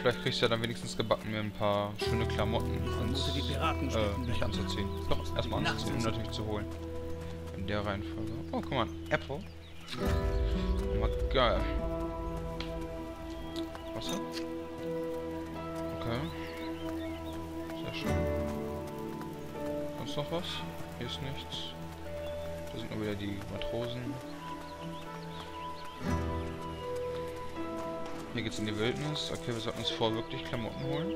Vielleicht kriegst du ja dann wenigstens gebacken mit ein paar schöne Klamotten ans, nicht anzuziehen. Doch, erstmal anzuziehen, um natürlich zu holen. In der Reihenfolge. Oh, guck mal, Apple. Mal geil. Wasser? Okay. Sehr schön. Sonst noch was? Hier ist nichts. Da sind nur wieder die Matrosen. Hier geht's in die Wildnis. Okay, wir sollten uns vor wirklich Klamotten holen.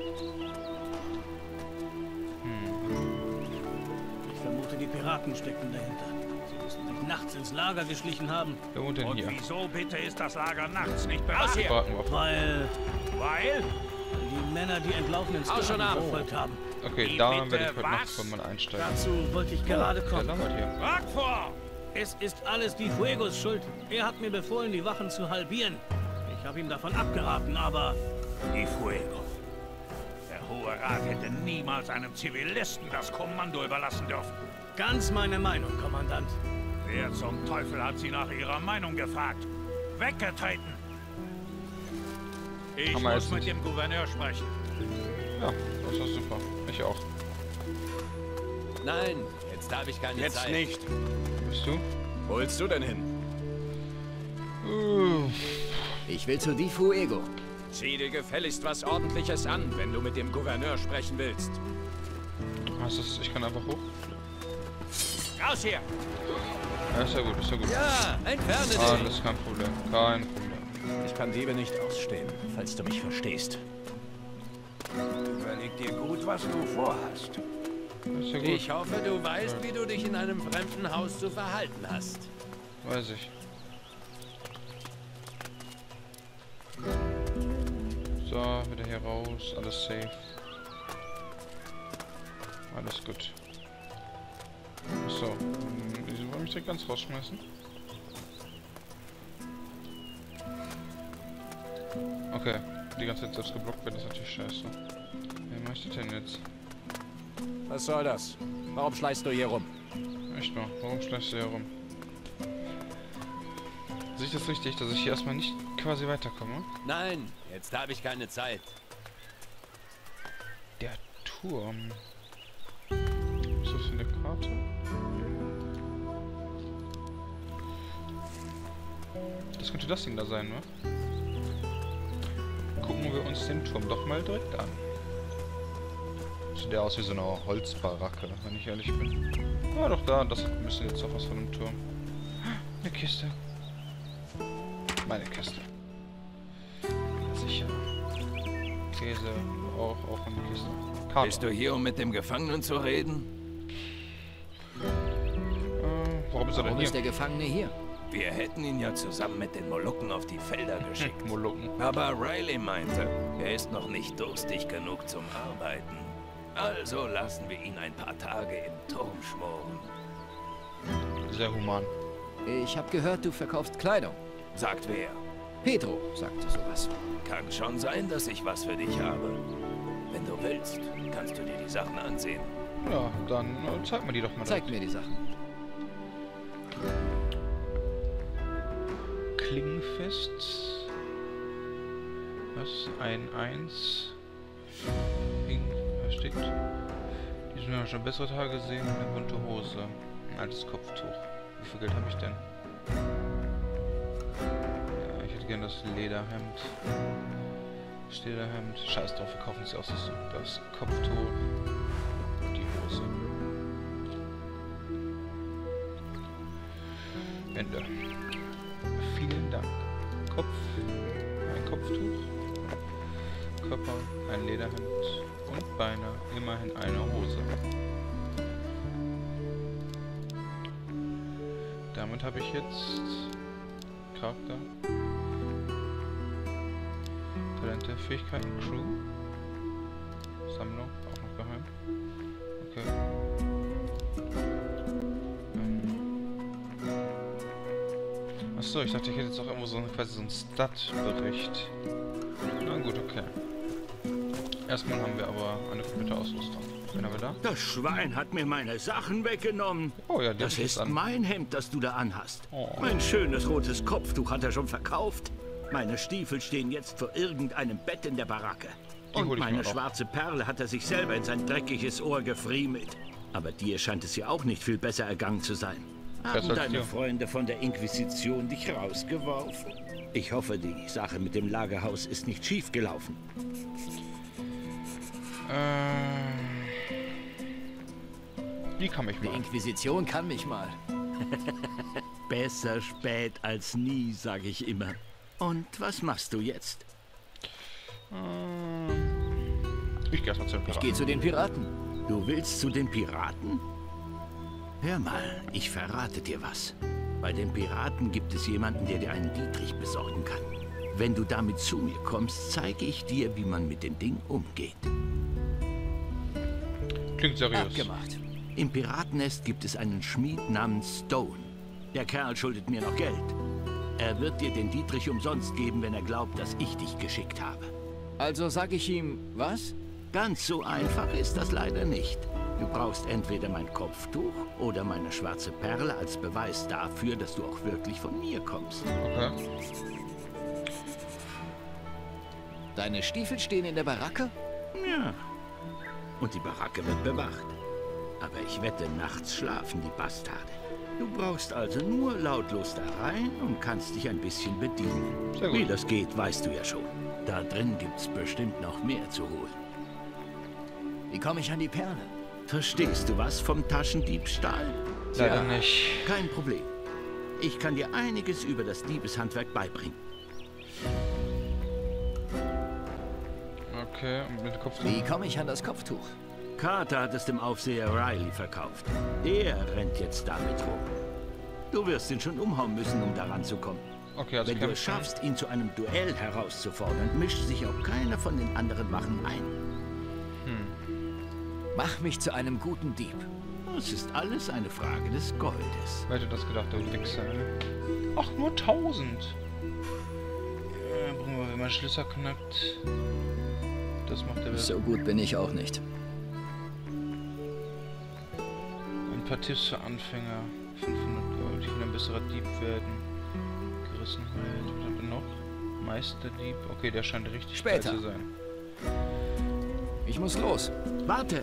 Ich vermute, die Piraten steckten dahinter. Sie müssen sich nachts ins Lager geschlichen haben. Wer wohnt denn hier? Und wieso bitte ist das Lager nachts nicht bewacht? Weil die Männer, die entlaufenen Sklaven verfolgt haben. Okay, da werde ich heute nachts von mal einsteigen. Dazu wollte ich gerade kommen. Rockford! Es ist alles die Fuegos Schuld. Er hat mir befohlen, die Wachen zu halbieren. Ich habe ihm davon abgeraten, aber... Di Fuego. Der Hohe Rat hätte niemals einem Zivilisten das Kommando überlassen dürfen. Ganz meine Meinung, Kommandant. Wer zum Teufel hat Sie nach Ihrer Meinung gefragt? Weggetreten! Ich muss mit dem Gouverneur sprechen. Ja, das ist super. Ich auch. Nein, jetzt habe ich keine Zeit. Jetzt nicht. Bist du? Wo willst du denn hin? Ich will zu Di Fuego. Zieh dir gefälligst was Ordentliches an, wenn du mit dem Gouverneur sprechen willst. Was ist? Ich kann einfach hoch. Raus hier! Ja, ist ja gut, ist ja gut. Ja, entferne dich! Ah, das ist kein Problem. Kein Problem. Ich kann Diebe nicht ausstehen, falls du mich verstehst. Überleg dir gut, was du vorhast. Ist ja gut. Ich hoffe, du weißt, wie du dich in einem fremden Haus zu verhalten hast. Weiß ich. So, wieder hier raus, alles safe. Alles gut. Achso, wieso wollen mich direkt ganz rausschmeißen? Okay, die ganze Zeit selbst geblockt werden, ist natürlich scheiße. Wer möchte denn jetzt? Was soll das? Warum schleichst du hier rum? Echt mal, warum schleichst du hier rum? Sehe ich das richtig, dass ich hier erstmal nicht quasi weiterkomme? Nein, jetzt habe ich keine Zeit. Der Turm. Was ist das für eine Karte? Das könnte das Ding da sein, ne? Gucken wir uns den Turm doch mal direkt an. Sieht der aus wie so eine Holzbaracke, wenn ich ehrlich bin. Ah, doch da, das müssen jetzt auch was von dem Turm. Eine Kiste. Meine Kiste. Sicher. Käse, auch eine Kiste. Karte. Bist du hier, um mit dem Gefangenen zu reden? Warum ist der Gefangene hier? Wir hätten ihn ja zusammen mit den Molukken auf die Felder geschickt. Molukken. Aber Riley meinte, er ist noch nicht durstig genug zum Arbeiten. Also lassen wir ihn ein paar Tage im Turm schmoren. Sehr human. Ich habe gehört, du verkaufst Kleidung. Sagt wer? Pedro sagte sowas. Kann schon sein, dass ich was für dich habe. Wenn du willst, kannst du dir die Sachen ansehen. Ja, dann zeig mir die doch mal. Zeig mir die Sachen. Klingenfest. Was? Ein Eins. Versteckt. Die sind ja schon bessere Tage gesehen. Eine bunte Hose. Ein altes Kopftuch. Wie viel Geld habe ich denn? Gerne das Lederhemd. Das Lederhemd. Scheiß drauf, wir kaufen sie aus. Das Kopftuch und die Hose. Ende. Vielen Dank. Kopf. Ein Kopftuch. Körper. Ein Lederhemd. Und Beine. Immerhin eine Hose. Damit habe ich jetzt Charakter. Talente, Fähigkeiten, Crew, Sammlung, auch noch geheim. Okay. Achso, ich dachte, ich hätte jetzt auch irgendwo so quasi so einen Stat-Bericht. Na gut, okay. Erstmal haben wir aber eine komplette Ausrüstung. Wen haben wir da? Das Schwein hat mir meine Sachen weggenommen. Oh ja, das ist mein Hemd, das du da anhast. Oh. Mein schönes rotes Kopftuch hat er schon verkauft. Meine Stiefel stehen jetzt vor irgendeinem Bett in der Baracke. Und meine schwarze Perle hat er sich selber in sein dreckiges Ohr gefriemelt. Aber dir scheint es ja auch nicht viel besser ergangen zu sein. Haben deine Freunde von der Inquisition dich rausgeworfen? Ich hoffe, die Sache mit dem Lagerhaus ist nicht schief gelaufen. Die kann mich mal. Die Inquisition kann mich mal. Besser spät als nie, sage ich immer. Und was machst du jetzt? Ich gehe erstmal zu den Piraten. Ich gehe zu den Piraten. Du willst zu den Piraten? Hör mal, ich verrate dir was. Bei den Piraten gibt es jemanden, der dir einen Dietrich besorgen kann. Wenn du damit zu mir kommst, zeige ich dir, wie man mit dem Ding umgeht. Klingt seriös. Abgemacht. Im Piratennest gibt es einen Schmied namens Stone. Der Kerl schuldet mir noch Geld. Er wird dir den Dietrich umsonst geben, wenn er glaubt, dass ich dich geschickt habe. Also sage ich ihm, was? Ganz so einfach ist das leider nicht. Du brauchst entweder mein Kopftuch oder meine schwarze Perle als Beweis dafür, dass du auch wirklich von mir kommst. Okay. Deine Stiefel stehen in der Baracke? Ja. Und die Baracke wird bewacht. Aber ich wette, nachts schlafen die Bastarde. Du brauchst also nur lautlos da rein und kannst dich ein bisschen bedienen. Wie das geht, weißt du ja schon. Da drin gibt's bestimmt noch mehr zu holen. Wie komme ich an die Perle? Verstehst du was vom Taschendiebstahl? Leider nicht. Kein Problem. Ich kann dir einiges über das Diebeshandwerk beibringen. Okay, und mit Kopftuch. Wie komme ich an das Kopftuch? Carter hat es dem Aufseher Riley verkauft. Er rennt jetzt damit rum. Du wirst ihn schon umhauen müssen, um daran zu kommen. Okay, also wenn du es schaffst, ihn zu einem Duell herauszufordern, mischt sich auch keiner von den anderen Wachen ein. Mach mich zu einem guten Dieb. Es ist alles eine Frage des Goldes. Wer hätte das gedacht, der Wichser? Ach, nur 1000. Ja, bringen wir, wenn man Schlüssel knackt. Das macht der. So gut bin ich auch nicht. Ein paar Tipps für Anfänger. 500 Gold. Ich will ein besserer Dieb werden. Gerissenheit. Was haben wir noch? Meisterdieb. Okay, der scheint richtig scheiße zu sein. Ich muss los. Warte!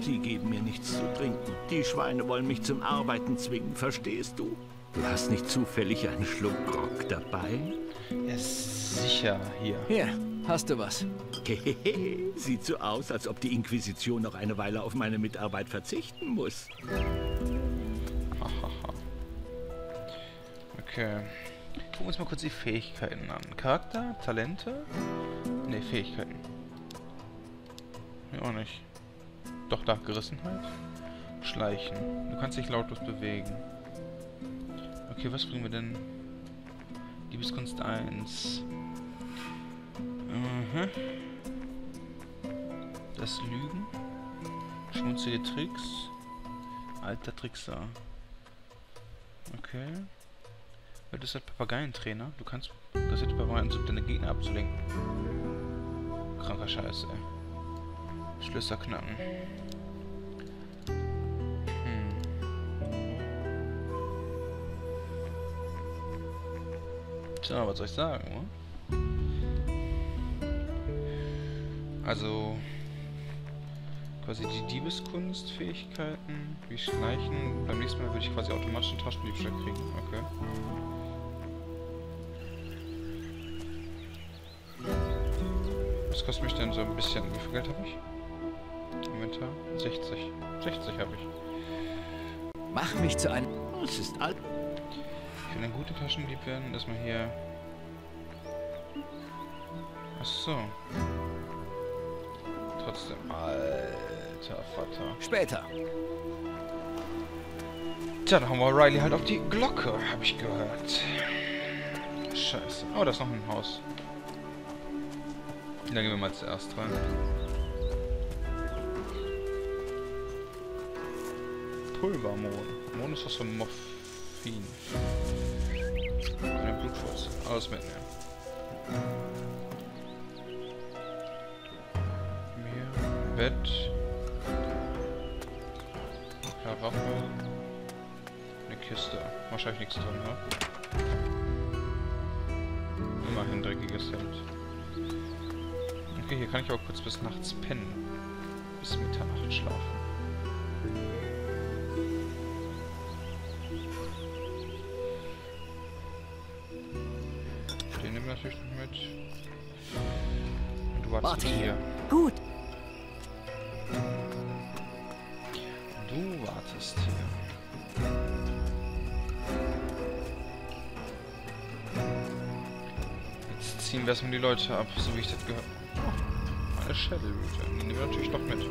Sie geben mir nichts zu trinken. Die Schweine wollen mich zum Arbeiten zwingen, verstehst du? Du hast nicht zufällig einen Schluck Grog dabei? Ja, sicher. Hier. Hier, hast du was. Sieht so aus, als ob die Inquisition noch eine Weile auf meine Mitarbeit verzichten muss. Okay. Gucken wir uns mal kurz die Fähigkeiten an. Charakter? Talente? Ne, Fähigkeiten. Auch nicht. Doch, da Gerissenheit. Schleichen. Du kannst dich lautlos bewegen. Okay, was bringen wir denn? Liebeskunst 1. Das Lügen. Schmutzige Tricks. Alter Trickser. Okay. Das ist halt Papageientrainer. Du kannst das jetzt Papageien versuchen, deine Gegner abzulenken. Kranker Scheiß, ey. Schlösser knacken. Tja, was soll ich sagen, oder? Also quasi die Diebeskunstfähigkeiten, wie Schleichen. Beim nächsten Mal würde ich quasi automatisch einen Taschendiebstahl kriegen. Okay. Was kostet mich denn so ein bisschen? Wie viel Geld habe ich? 60. 60 habe ich. Mach mich zu einem... Es ist alt. Ich will ein guter Taschendieb werden. Erstmal hier... Achso. Trotzdem. Alter Vater. Später. Tja, dann haben wir Riley halt auf die Glocke, habe ich gehört. Scheiße. Oh, da ist noch ein Haus. Da gehen wir mal zuerst rein. Pulvermond. Mond ist was für Morphin. Eine Blutwurzel. Alles mitnehmen. Mir. Bett. Karaffe. Eine Kiste. Wahrscheinlich nichts drin, ne? immerhin dreckiges Hemd. Okay, hier kann ich auch kurz bis nachts pennen. Bis Mitternacht schlafen. Den nehmen wir natürlich noch mit. Und du wartest hier. Gut. Du wartest hier. Jetzt ziehen wir erstmal die Leute ab, so wie ich das gehört habe. Oh, eine Schädelhüte. Die nehmen wir natürlich doch mit.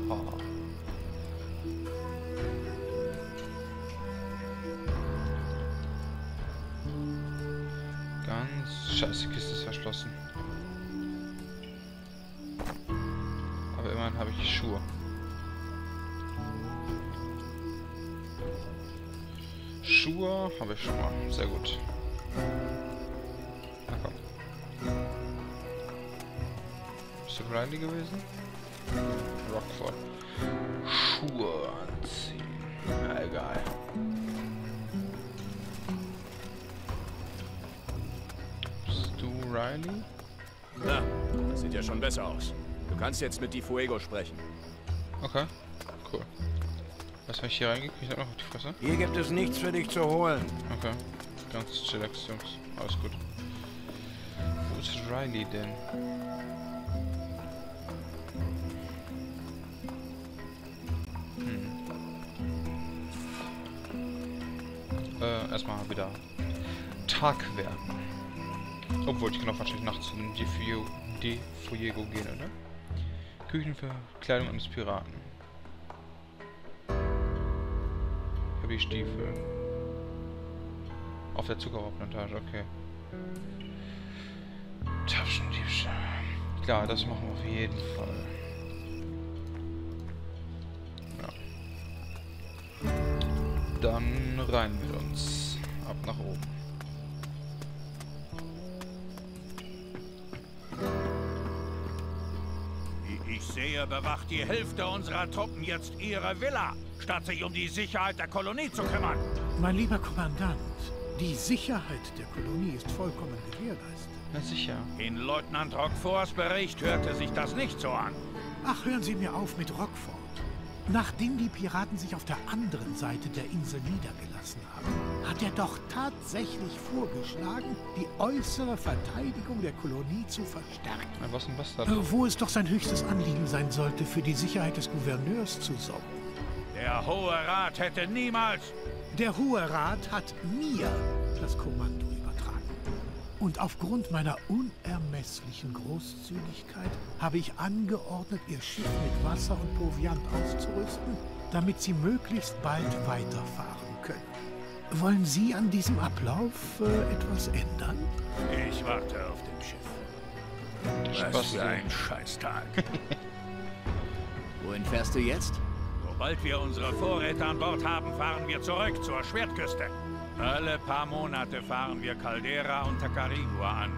Muhahaha. Scheiße, die Kiste ist verschlossen. Aber immerhin habe ich Schuhe. Schuhe habe ich schon mal. Sehr gut. Na komm. Bist du Riley gewesen? Rockford. Schuhe anziehen. Na egal. Riley? Na, das sieht ja schon besser aus. Du kannst jetzt mit Di Fuego sprechen. Okay, cool. Was habe ich hier reingekriegt? Ich noch auf die Fresse. Hier gibt es nichts für dich zu holen. Okay, ganz chillax, Jungs. Alles gut. Wo ist Riley denn? Erstmal wieder Tag werden. Obwohl, ich kann auch wahrscheinlich nachts zu dem Di Fuego gehen, oder? Küchenverkleidung eines Piraten. Ich habe die Stiefel. Auf der Zuckerrohrplantage, okay. Taschendiebstahl. Klar, das machen wir auf jeden Fall. Ja. Dann rein mit uns. Ab nach oben. Ich sehe, bewacht die Hälfte unserer Truppen jetzt ihre Villa, statt sich um die Sicherheit der Kolonie zu kümmern. Mein lieber Kommandant, die Sicherheit der Kolonie ist vollkommen gewährleistet. Na sicher. In Leutnant Rockfords Bericht hörte sich das nicht so an. Ach, hören Sie mir auf mit Rockford. Nachdem die Piraten sich auf der anderen Seite der Insel niedergelassen haben, hat er doch tatsächlich vorgeschlagen, die äußere Verteidigung der Kolonie zu verstärken. Was ein Bastard. Wo es doch sein höchstes Anliegen sein sollte, für die Sicherheit des Gouverneurs zu sorgen. Der Hohe Rat hätte niemals... Der Hohe Rat hat mir das Kommando übertragen. Und aufgrund meiner unermesslichen Großzügigkeit habe ich angeordnet, ihr Schiff mit Wasser und Proviant auszurüsten, damit sie möglichst bald weiterfahren können. Wollen Sie an diesem Ablauf etwas ändern? Ich warte auf dem Schiff. Was für ein Scheißtag. Wohin fährst du jetzt? Sobald wir unsere Vorräte an Bord haben, fahren wir zurück zur Schwertküste. Alle paar Monate fahren wir Caldera und Tacarigua an,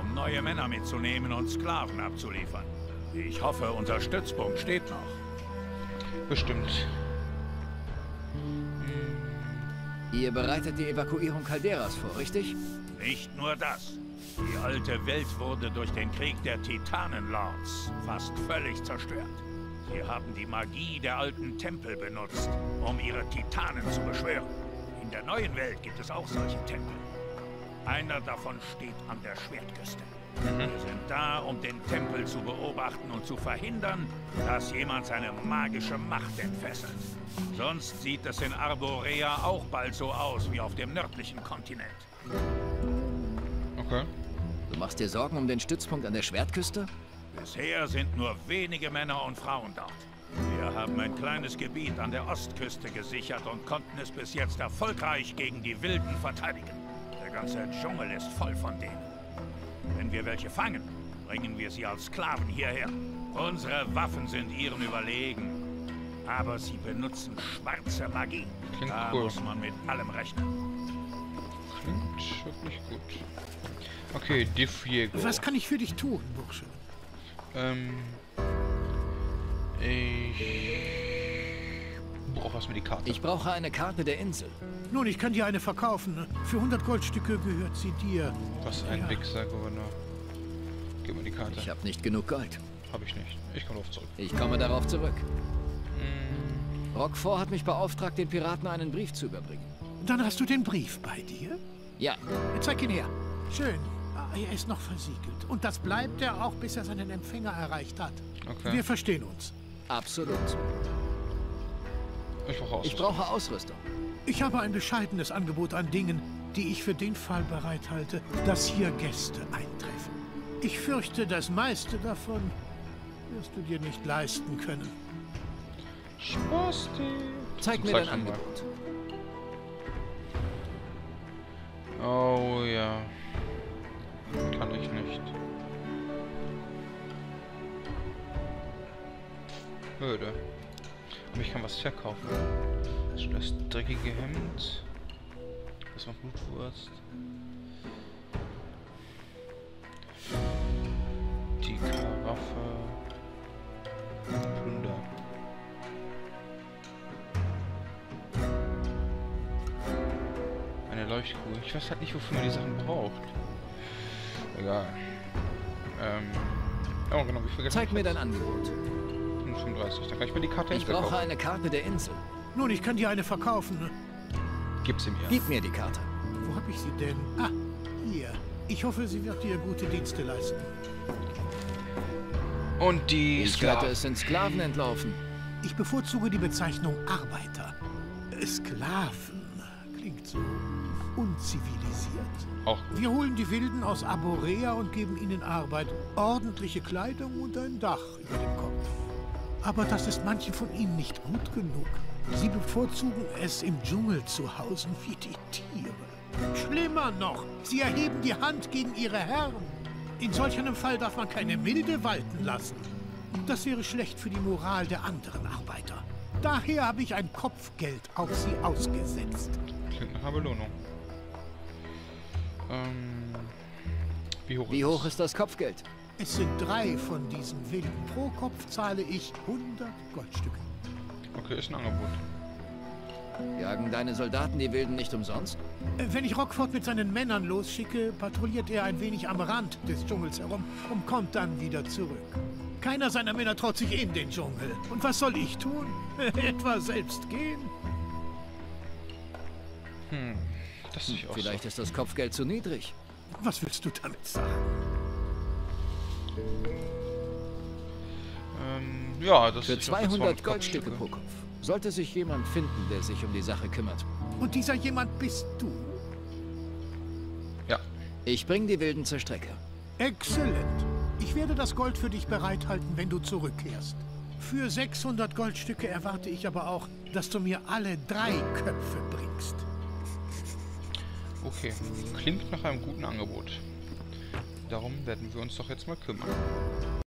um neue Männer mitzunehmen und Sklaven abzuliefern. Ich hoffe, unser Stützpunkt steht noch. Bestimmt. Ihr bereitet die Evakuierung Calderas vor, richtig? Nicht nur das. Die alte Welt wurde durch den Krieg der Titanenlords fast völlig zerstört. Sie haben die Magie der alten Tempel benutzt, um ihre Titanen zu beschwören. In der neuen Welt gibt es auch solche Tempel. Einer davon steht an der Schwertküste. Wir sind da, um den Tempel zu beobachten und zu verhindern, dass jemand seine magische Macht entfesselt. Sonst sieht es in Arborea auch bald so aus wie auf dem nördlichen Kontinent. Okay. Du machst dir Sorgen um den Stützpunkt an der Schwertküste? Bisher sind nur wenige Männer und Frauen dort. Wir haben ein kleines Gebiet an der Ostküste gesichert und konnten es bis jetzt erfolgreich gegen die Wilden verteidigen. Der ganze Dschungel ist voll von denen. Wenn wir welche fangen, bringen wir sie als Sklaven hierher. Unsere Waffen sind ihren überlegen. Aber sie benutzen schwarze Magie. Klingt da cool. Muss man mit allem rechnen. Klingt wirklich gut. Okay, Di Fuego. Was kann ich für dich tun, Bursche? Ich brauche erstmal die Karte. Ich brauche eine Karte der Insel. Nun, ich kann dir eine verkaufen. Für 100 Goldstücke gehört sie dir. Was ein Wichser, Gouverneur. Gib mir die Karte. Ich habe nicht genug Gold. Habe ich nicht. Ich komme darauf zurück. Ich komme darauf zurück. Rockford hat mich beauftragt, den Piraten einen Brief zu überbringen. Dann hast du den Brief bei dir? Ja. Zeig ihn her. Schön. Er ist noch versiegelt. Und das bleibt er auch, bis er seinen Empfänger erreicht hat. Okay. Wir verstehen uns. Absolut. Ich brauche Ausrüstung. Ich habe ein bescheidenes Angebot an Dingen, die ich für den Fall bereithalte, dass hier Gäste eintreffen. Ich fürchte, das meiste davon wirst du dir nicht leisten können. Spaß dir. Zeig mir dein Angebot. Oh ja. Kann ich nicht. Öde. Aber ich kann was verkaufen. Das dreckige Hemd. Das war Blutwurst. Die Karaffe. Plunder. Eine Leuchtkugel. Ich weiß halt nicht, wofür man die Sachen braucht. Egal. Oh genau, ich vergesse. Zeig mir dein Angebot. 35. Da kann ich mir die Karte verkaufen. Ich brauche eine Karte der Insel. Nun, ich kann dir eine verkaufen. Gib sie mir. Gib mir die Karte. Wo habe ich sie denn? Ah, hier. Ich hoffe, sie wird dir gute Dienste leisten. Und die Sklaven sind Sklaven entlaufen. Ich bevorzuge die Bezeichnung Arbeiter. Sklaven klingt so unzivilisiert. Auch gut. Wir holen die Wilden aus Aborea und geben ihnen Arbeit, ordentliche Kleidung und ein Dach über dem Kopf. Aber das ist manchen von ihnen nicht gut genug. Sie bevorzugen es, im Dschungel zu hausen wie die Tiere. Schlimmer noch, sie erheben die Hand gegen ihre Herren. In solch einem Fall darf man keine Milde walten lassen. Das wäre schlecht für die Moral der anderen Arbeiter. Daher habe ich ein Kopfgeld auf sie ausgesetzt. Klingt nach einer Belohnung. Wie hoch ist das Kopfgeld? Es sind 3 von diesen Wilden. Pro Kopf zahle ich 100 Goldstücke. Okay, ist ein Angebot. Jagen deine Soldaten die Wilden nicht umsonst? Wenn ich Rockford mit seinen Männern losschicke, patrouilliert er ein wenig am Rand des Dschungels herum und kommt dann wieder zurück. Keiner seiner Männer traut sich in den Dschungel. Und was soll ich tun? Etwa selbst gehen? Das ist auch vielleicht so. Ist das Kopfgeld zu niedrig. Was willst du damit sagen? Ja, das für 200 Goldstücke pro Kopf sollte sich jemand finden, der sich um die Sache kümmert. Und dieser jemand bist du? Ja. Ich bringe die Wilden zur Strecke. Exzellent. Ich werde das Gold für dich bereithalten, wenn du zurückkehrst. Für 600 Goldstücke erwarte ich aber auch, dass du mir alle 3 Köpfe bringst. Okay, klingt nach einem guten Angebot. Darum werden wir uns doch jetzt mal kümmern.